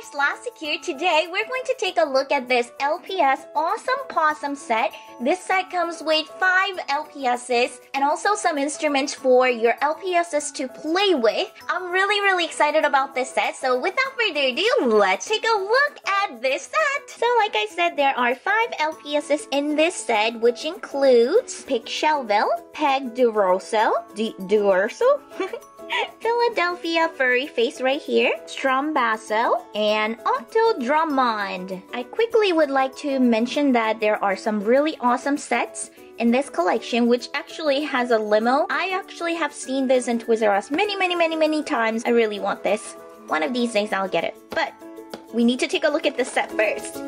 guys, last secure. Today we're going to take a look at this LPS Awesome Pawsome set. This set comes with 5 LPSs and also some instruments for your LPSs to play with. I'm really excited about this set, so without further ado, let's take a look at this set. So like I said, there are 5 LPSs in this set, which includes Pick Shellville, Peg Durosel, Philadelphia Furryface right here, Strumbasso, and Octodrummond. I quickly would like to mention that there are some really awesome sets in this collection, which actually has a limo. I actually have seen this in Twizzer Us many times. I really want this. One of these days I'll get it. But we need to take a look at the set first.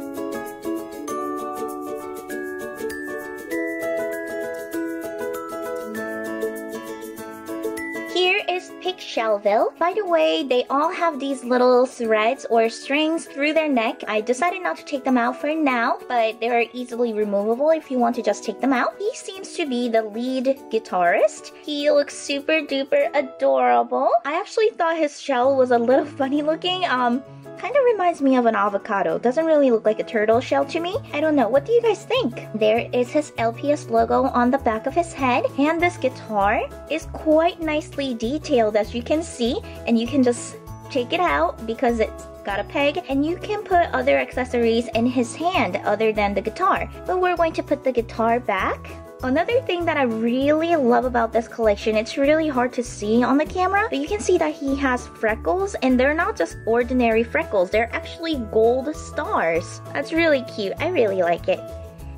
Here is Pick Shellville. By the way, they all have these little threads or strings through their neck. I decided not to take them out for now, but they are easily removable if you want to just take them out. He seems to be the lead guitarist. He looks super duper adorable. I actually thought his shell was a little funny looking. Kind of reminds me of an avocado. Doesn't really look like a turtle shell to me. I don't know. What do you guys think? There is his LPS logo on the back of his head, and this guitar is quite nicely detailed, as you can see, and you can just take it out because it's got a peg, and you can put other accessories in his hand other than the guitar. But we're going to put the guitar back. Another thing that I really love about this collection, it's really hard to see on the camera, but you can see that he has freckles, and they're not just ordinary freckles, they're actually gold stars. That's really cute. I really like it.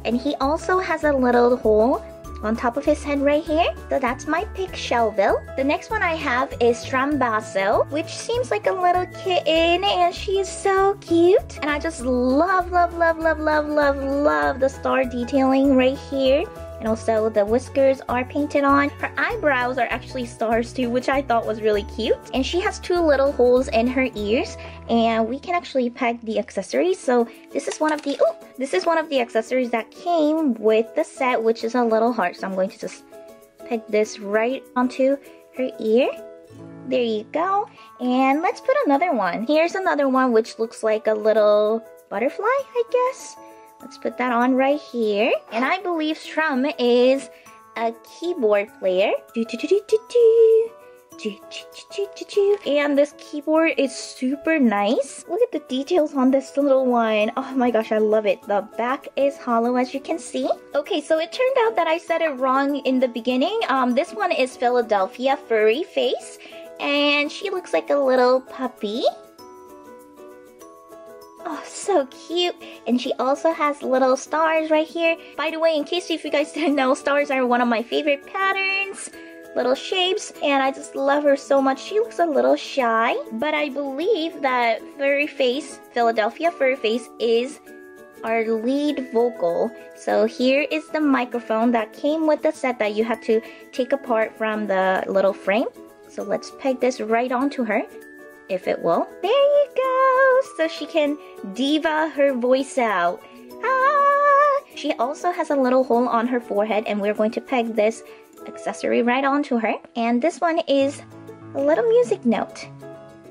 And he also has a little hole on top of his head right here. So that's my Pick Shellville. The next one I have is Strumbasso, which seems like a little kitten, and she is so cute. And I just love the star detailing right here. And also the whiskers are painted on. Her eyebrows are actually stars too, which I thought was really cute. And she has 2 little holes in her ears, and we can actually peg the accessories. So this is one of the accessories that came with the set, which is a little heart. So I'm going to just peg this right onto her ear. There you go. And let's put another one. Here's another one which looks like a little butterfly, I guess. Let's put that on right here. And I believe Strum is a keyboard player. And this keyboard is super nice. Look at the details on this little one. Oh my gosh, I love it. The back is hollow, as you can see. Okay, so it turned out that I said it wrong in the beginning. This one is Philadelphia Furryface, and she looks like a little puppy. Oh, so cute. And she also has little stars right here. By the way, in case if you guys didn't know, stars are one of my favorite patterns, little shapes, and I just love her so much. She looks a little shy, but I believe that Furryface, Philadelphia Furryface, is our lead vocal. So here is the microphone that came with the set that you had to take apart from the little frame. So let's peg this right onto her, if it will. There you go! So she can diva her voice out. Ah! She also has a little hole on her forehead, and we're going to peg this accessory right onto her. And this one is a little music note.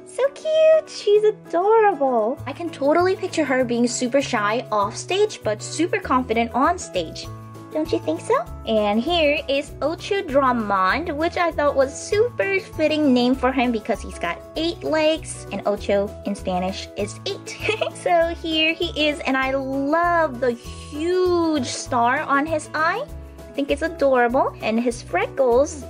So cute! She's adorable! I can totally picture her being super shy off stage, but super confident on stage. Don't you think so? And here is Octodrummond, which I thought was super fitting name for him because he's got 8 legs, and Ocho in Spanish is 8. So here he is, and I love the huge star on his eye. I think it's adorable. And his freckles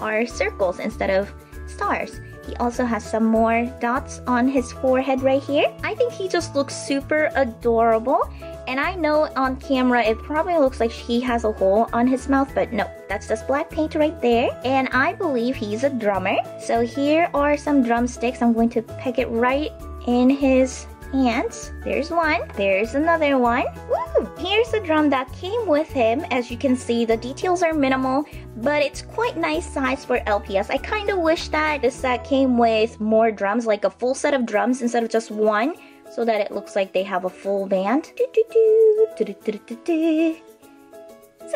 are circles instead of stars. He also has some more dots on his forehead right here. I think he just looks super adorable. And I know on camera it probably looks like he has a hole on his mouth, but no, that's just black paint right there. And I believe he's a drummer. So here are some drumsticks. I'm going to peg it right in his hands. There's one. There's another one. Woo! Here's the drum that came with him. As you can see, the details are minimal, but it's quite nice size for LPS. I kind of wish that this set came with more drums, like a full set of drums instead of just one, so that it looks like they have a full band. So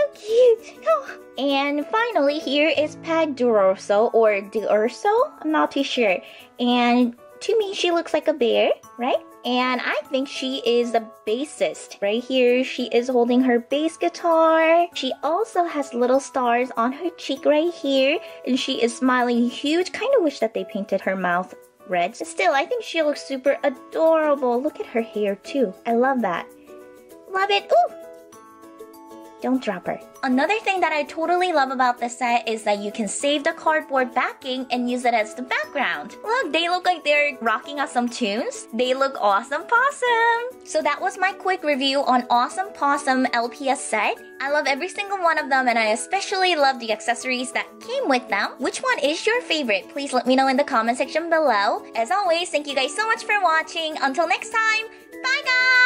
cute! Oh. And finally, here is Peg Durosel, or Durosel, I'm not too sure. And to me, she looks like a bear, right? And I think she is the bassist. Right here, she is holding her bass guitar. She also has little stars on her cheek right here. And she is smiling huge. Kind of wish that they painted her mouth red. Still, I think she looks super adorable. Look at her hair too. I love that. Love it. Ooh! Don't drop her. Another thing that I totally love about this set is that you can save the cardboard backing and use it as the background. Look, they look like they're rocking out some tunes. They look awesome pawsome. So that was my quick review on Awesome Pawsome LPS set. I love every single one of them, and I especially love the accessories that came with them. Which one is your favorite? Please let me know in the comment section below. As always, thank you guys so much for watching. Until next time, bye guys!